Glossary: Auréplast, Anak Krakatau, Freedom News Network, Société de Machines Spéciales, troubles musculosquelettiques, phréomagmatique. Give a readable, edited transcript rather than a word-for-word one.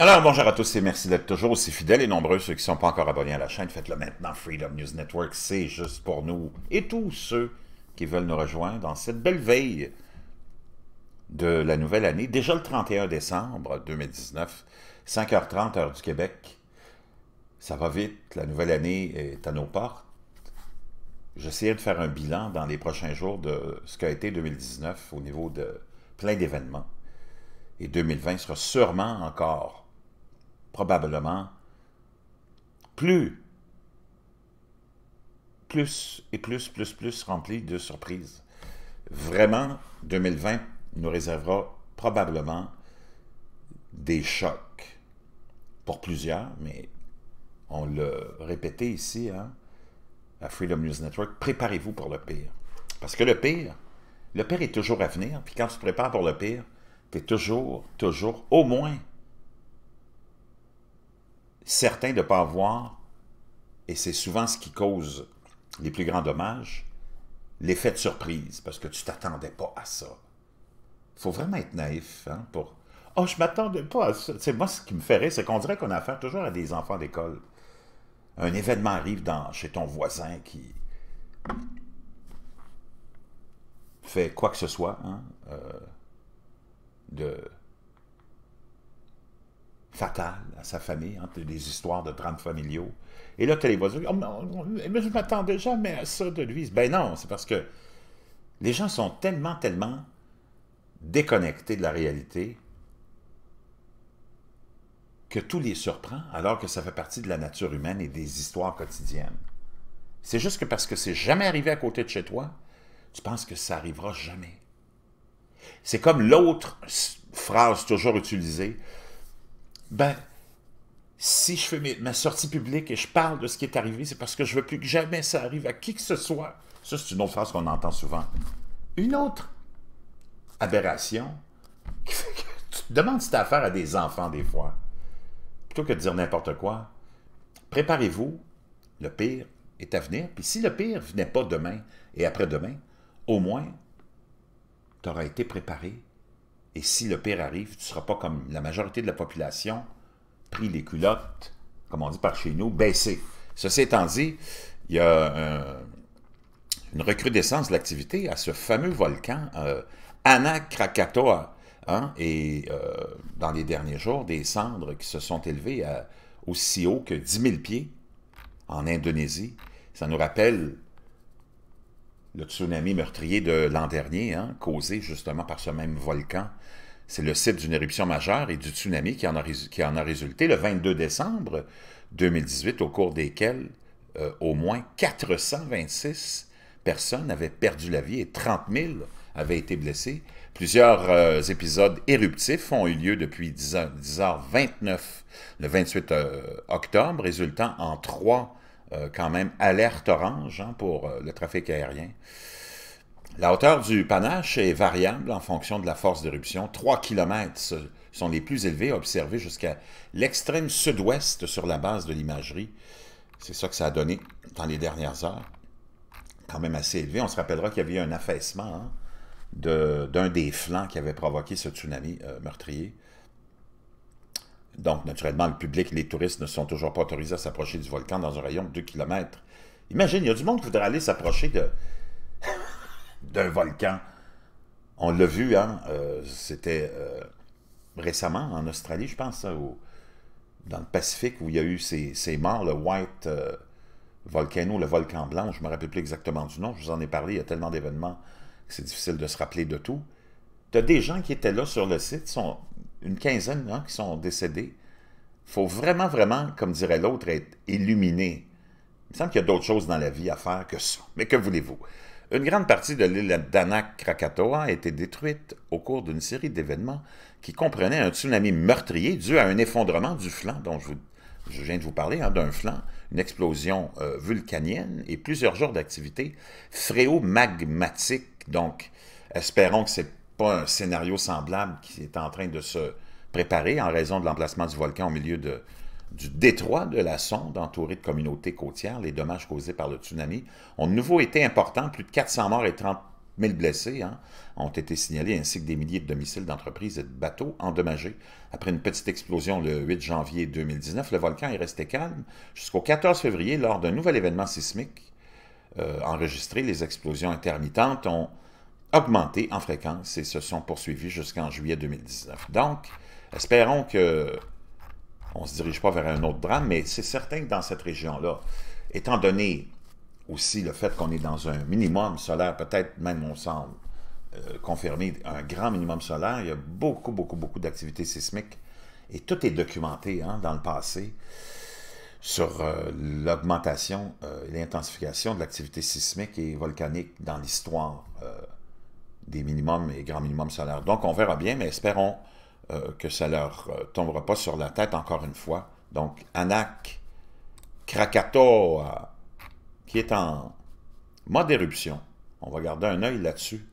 Alors bonjour à tous et merci d'être toujours aussi fidèles et nombreux. Ceux qui ne sont pas encore abonnés à la chaîne, faites-le maintenant. Freedom News Network, c'est juste pour nous. Et tous ceux qui veulent nous rejoindre dans cette belle veille de la nouvelle année, déjà le 31 décembre 2019, 5h30, heure du Québec. Ça va vite, la nouvelle année est à nos portes. J'essaierai de faire un bilan dans les prochains jours de ce qu'a été 2019 au niveau de plein d'événements. Et 2020 sera sûrement encore probablement plus rempli de surprises. Vraiment, 2020 nous réservera probablement des chocs pour plusieurs, mais on l'a répété ici, hein, à Freedom News Network, préparez-vous pour le pire. Parce que le pire est toujours à venir, puis quand tu te prépares pour le pire, tu es toujours, au moins, certain de ne pas avoir, et c'est souvent ce qui cause les plus grands dommages, l'effet de surprise, parce que tu ne t'attendais pas à ça. Il faut vraiment être naïf, hein, pour... Oh, je ne m'attendais pas à ça. T'sais, moi, ce qui me ferait, c'est qu'on dirait qu'on a affaire toujours à des enfants d'école. Un événement arrive chez ton voisin qui fait quoi que ce soit, hein, de fatal à sa famille, hein, des histoires de drames familiaux. Et là, tu as les voisins, oh, mais je ne m'attendais jamais à ça de lui. Ben non, c'est parce que les gens sont tellement déconnectés de la réalité que tout les surprend, alors que ça fait partie de la nature humaine et des histoires quotidiennes. C'est juste que parce que c'est jamais arrivé à côté de chez toi, tu penses que ça n'arrivera jamais. C'est comme l'autre phrase toujours utilisée. Ben, si je fais ma sortie publique et je parle de ce qui est arrivé, c'est parce que je ne veux plus que jamais ça arrive à qui que ce soit. Ça, c'est une autre phrase qu'on entend souvent. Une autre aberration qui fait que tu te demandes si tu as affaire à des enfants des fois. Plutôt que de dire n'importe quoi, préparez-vous, le pire est à venir. Puis si le pire ne venait pas demain et après-demain, au moins... tu auras été préparé, et si le pire arrive, tu ne seras pas comme la majorité de la population, pris les culottes, comme on dit par chez nous, baissé. Ceci étant dit, il y a une recrudescence de l'activité à ce fameux volcan Anak Krakatau, hein, et dans les derniers jours, des cendres qui se sont élevées aussi haut que 10 000 pieds en Indonésie. Ça nous rappelle... le tsunami meurtrier de l'an dernier, hein, causé justement par ce même volcan. C'est le site d'une éruption majeure et du tsunami qui en a résulté le 22 décembre 2018, au cours desquels au moins 426 personnes avaient perdu la vie et 30 000 avaient été blessées. Plusieurs épisodes éruptifs ont eu lieu depuis 10h29, le 28 octobre, résultant en trois quand même alerte orange, hein, pour le trafic aérien. La hauteur du panache est variable en fonction de la force d'éruption. 3 km sont les plus élevés, observés jusqu'à l'extrême sud-ouest sur la base de l'imagerie. C'est ça que ça a donné dans les dernières heures. Quand même assez élevé. On se rappellera qu'il y avait eu un affaissement, hein, d'un des flancs qui avait provoqué ce tsunami meurtrier. Donc, naturellement, le public et les touristes ne sont toujours pas autorisés à s'approcher du volcan dans un rayon de 2 km. Imagine, il y a du monde qui voudrait aller s'approcher d'un volcan. On l'a vu, hein, c'était récemment en Australie, je pense, hein, dans le Pacifique, où il y a eu ces morts, le White Volcano, le volcan blanc, je ne me rappelle plus exactement du nom, je vous en ai parlé, il y a tellement d'événements que c'est difficile de se rappeler de tout. Tu as des gens qui étaient là sur le site, une quinzaine, hein, qui sont décédés. Il faut vraiment, comme dirait l'autre, être illuminé. Il me semble qu'il y a d'autres choses dans la vie à faire que ça. Mais que voulez-vous? Une grande partie de l'île d'Anak Krakatau a été détruite au cours d'une série d'événements qui comprenaient un tsunami meurtrier dû à un effondrement du flanc dont je viens de vous parler, hein, d'un flanc, une explosion vulcanienne et plusieurs jours d'activité phréomagmatique. Donc, espérons que c'est pas un scénario semblable qui est en train de se préparer en raison de l'emplacement du volcan au milieu du détroit de la Sonde, entouré de communautés côtières. Les dommages causés par le tsunami ont de nouveau été importants, plus de 400 morts et 30 1000 blessés ont été signalés, ainsi que des milliers de domiciles d'entreprises et de bateaux endommagés. Après une petite explosion le 8 janvier 2019, le volcan est resté calme jusqu'au 14 février, lors d'un nouvel événement sismique enregistré. Les explosions intermittentes ont augmenté en fréquence et se sont poursuivies jusqu'en juillet 2019. Donc, espérons qu'on ne se dirige pas vers un autre drame, mais c'est certain que dans cette région-là, étant donné aussi le fait qu'on est dans un minimum solaire, peut-être même on semble confirmer un grand minimum solaire, il y a beaucoup, beaucoup, beaucoup d'activités sismiques et tout est documenté dans le passé sur l'augmentation et l'intensification de l'activité sismique et volcanique dans l'histoire des minimums et grands minimums solaires. Donc on verra bien, mais espérons que ça ne leur tombera pas sur la tête encore une fois. Donc Anak Krakatau, qui est en mode éruption. On va garder un œil là-dessus.